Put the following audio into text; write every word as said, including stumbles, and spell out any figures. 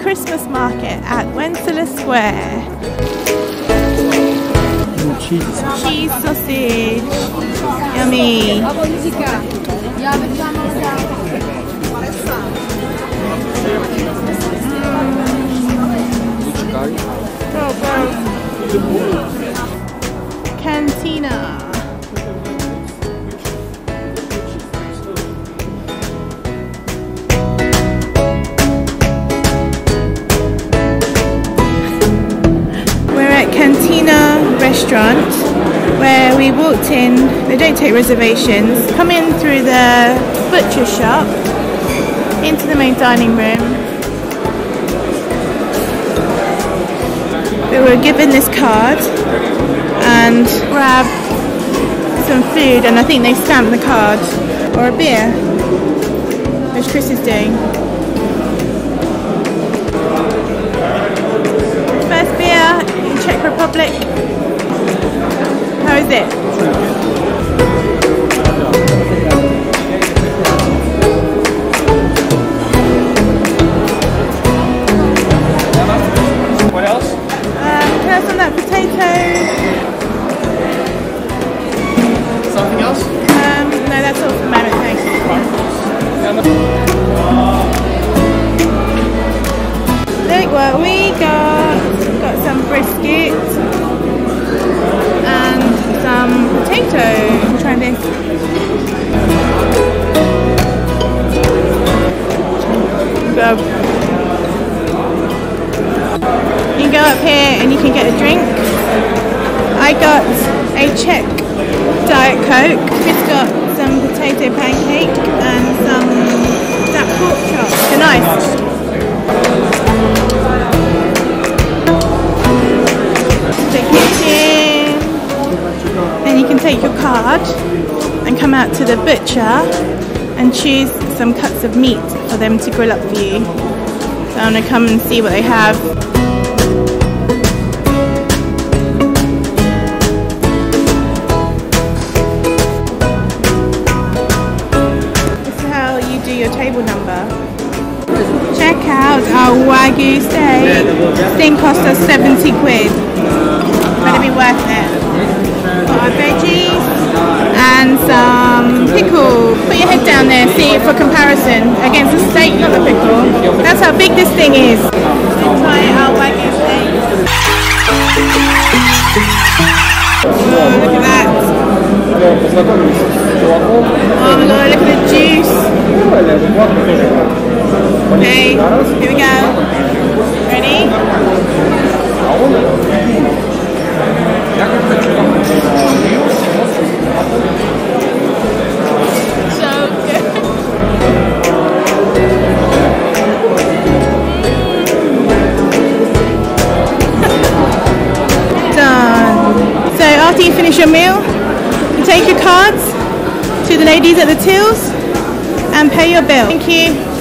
Christmas market at Wenceslas Square. And cheese. Cheese sausage. Yummy. Mm. Cantina. Restaurant where we walked in. They don't take reservations. Come in through the butcher shop into the main dining room. We were given this card and grabbed some food, and I think they stamped the card, or a beer, which Chris is doing. First beer in Czech Republic. How is it? What else? Um, can I have some of that potato? Something else? Um, no, that's all for the moment, thanks. Look what we got. We've got some brisket. Um, potato. I'm trying this. So, you can go up here and you can get a drink. I got a Czech Diet Coke. Chris got some potato pancake and some that pork chop. They're nice. Take your card and come out to the butcher and choose some cuts of meat for them to grill up for you. So I'm going to come and see what they have. This is how you do your table number. Check out our wagyu steak. This thing cost us seventy quid. Better be worth it. Our veggies and some pickle. Put your head down there, see it for comparison against the steak, not the pickle. That's how big this thing is. Let's try our wagyu steak. Oh, look at that. Oh my god, look at the juice. Okay, here we go. Ready? So good. Done. So after you finish your meal, you take your cards to the ladies at the tills and pay your bill. Thank you.